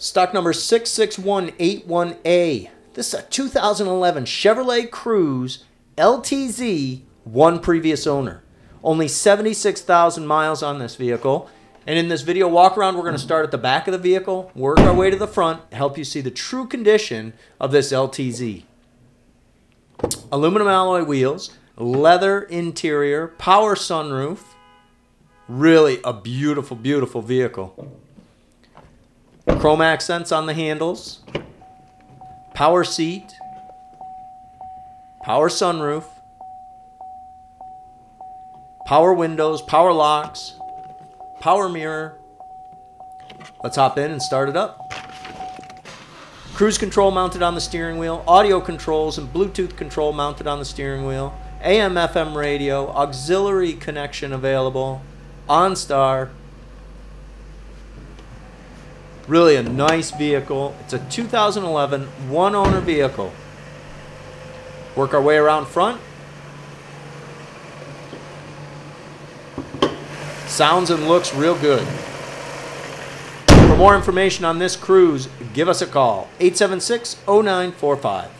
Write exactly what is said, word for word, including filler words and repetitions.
Stock number six six one eight one A. This is a two thousand eleven Chevrolet Cruze L T Z, one previous owner. Only seventy-six thousand miles on this vehicle. And in this video walk around, we're going to start at the back of the vehicle, work our way to the front, help you see the true condition of this L T Z. Aluminum alloy wheels, leather interior, power sunroof. Really a beautiful, beautiful vehicle. Chrome accents on the handles, power seat, power sunroof, power windows, power locks, power mirror. Let's hop in and start it up. Cruise control mounted on the steering wheel, audio controls and Bluetooth control mounted on the steering wheel, A M F M radio, auxiliary connection available, OnStar. Really a nice vehicle. It's a two thousand eleven one owner vehicle. Work our way around front. Sounds and looks real good. For more information on this Cruze, give us a call, eight seven six, oh nine four five.